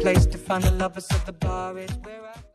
place to find the lovers of the bar is where I...